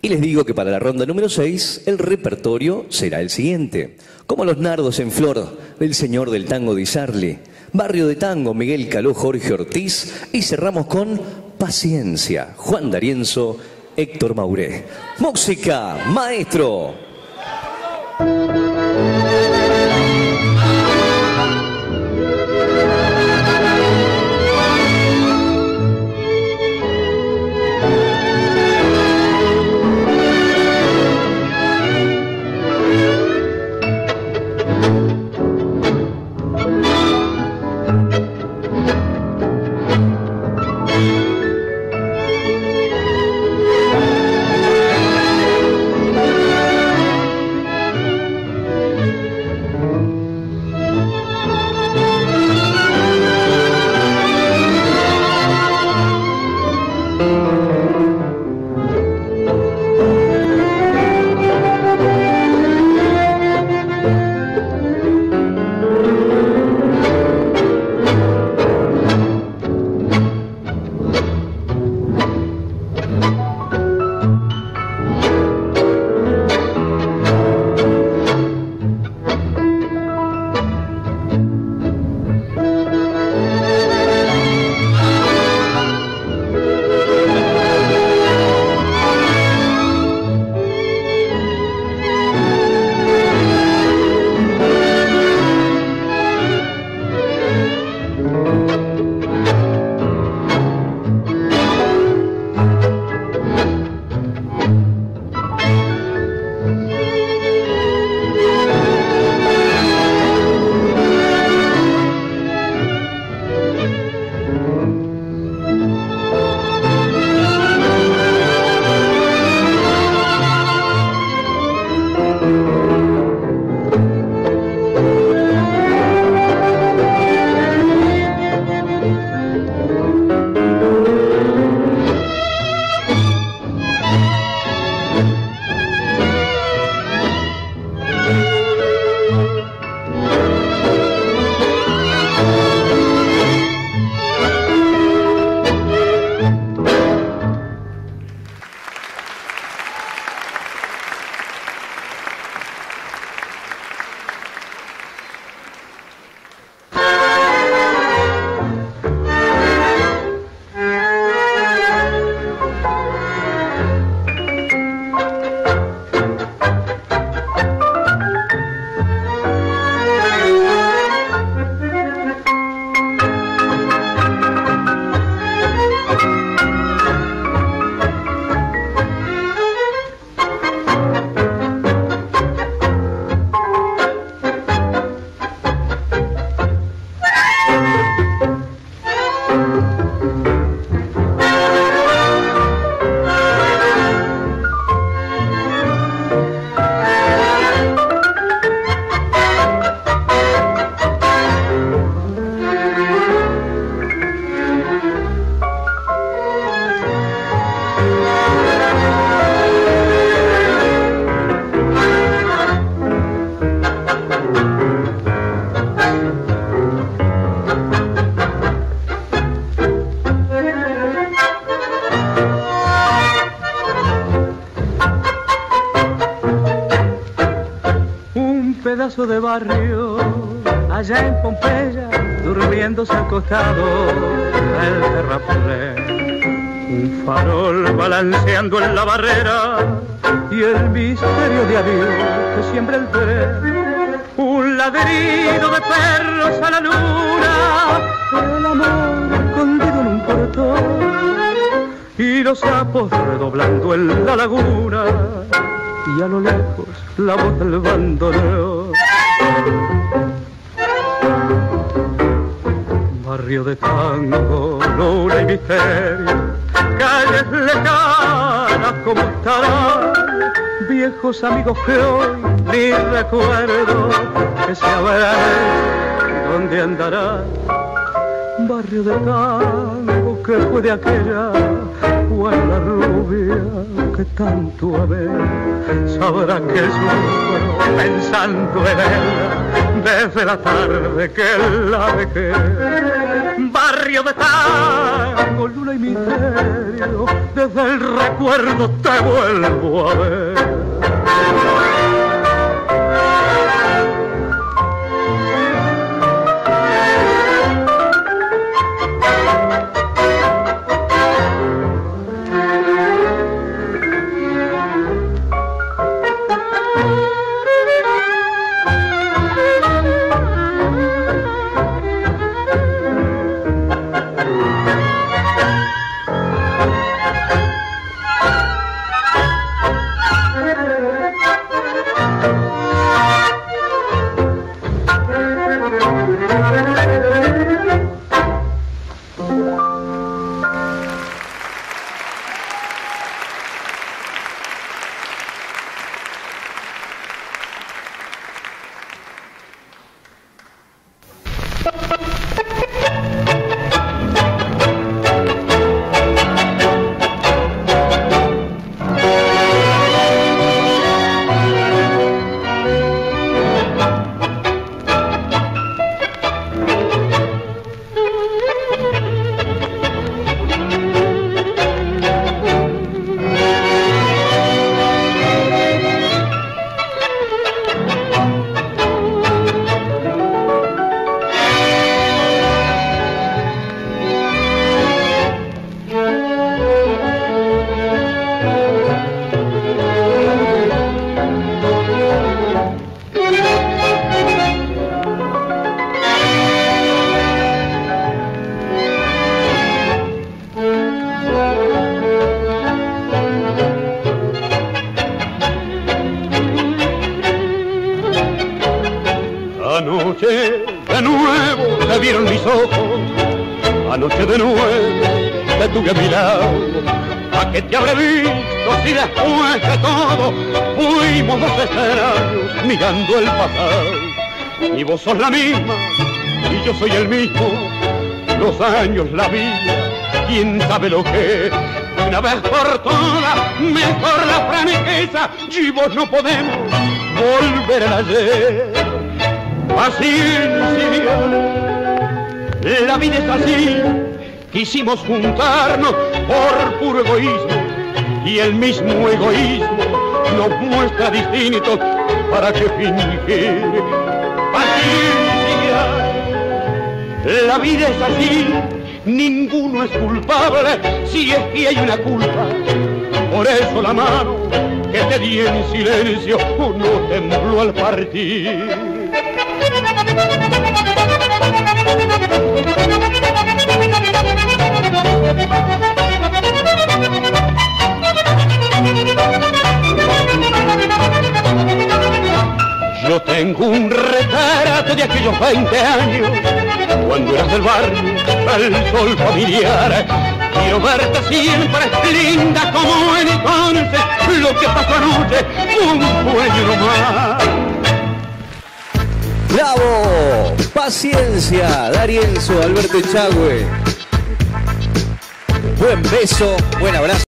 Y les digo que para la ronda número 6 el repertorio será el siguiente. Como los nardos en flor del señor del tango de Charlo, Barrio de Tango, Miguel Caló, Jorge Ortiz, y cerramos con Paciencia, Juan D'Arienzo, Héctor Mauré. Música, maestro. De barrio, allá en Pompeya, durmiéndose al costado del terraplén, un farol balanceando en la barrera y el misterio de adiós que siembra el tren, un ladrido de perros a la luna, el amor escondido en un portón y los sapos redoblando en la laguna y a lo lejos la voz del bandoneo. Barrio de tango, luna y misterio, calles lejanas como estarán, viejos amigos que hoy ni recuerdo que se habrán, dónde andarán. Barrio de tango, que fue de aquella guarda rubia que tanto amé, sabrá que sufro pensando en ella. desde la tarde que la dejé. Barrio de tango, luna y misterio, desde el recuerdo te vuelvo a ver. Mirando el pasado, y vos sos la misma, y yo soy el mismo. Los años, la vida, quién sabe lo que. Una vez por todas, mejor la franqueza, y vos no podemos volver al ayer. Paciencia, la vida es así. Quisimos juntarnos por puro egoísmo, y el mismo egoísmo nos muestra distintos. ¿Para qué fingir? Paciencia, la vida es así, ninguno es culpable, si es que hay una culpa. Por eso la mano que te di en silencio no tembló al partir. Yo tengo un retrato de aquellos 20 años, cuando eras del barrio, el sol familiar. Quiero verte siempre linda como en entonces, lo que pasó anoche, un sueño más. ¡Bravo! Paciencia, D'Arienzo, Alberto Echagüe. Buen beso, buen abrazo.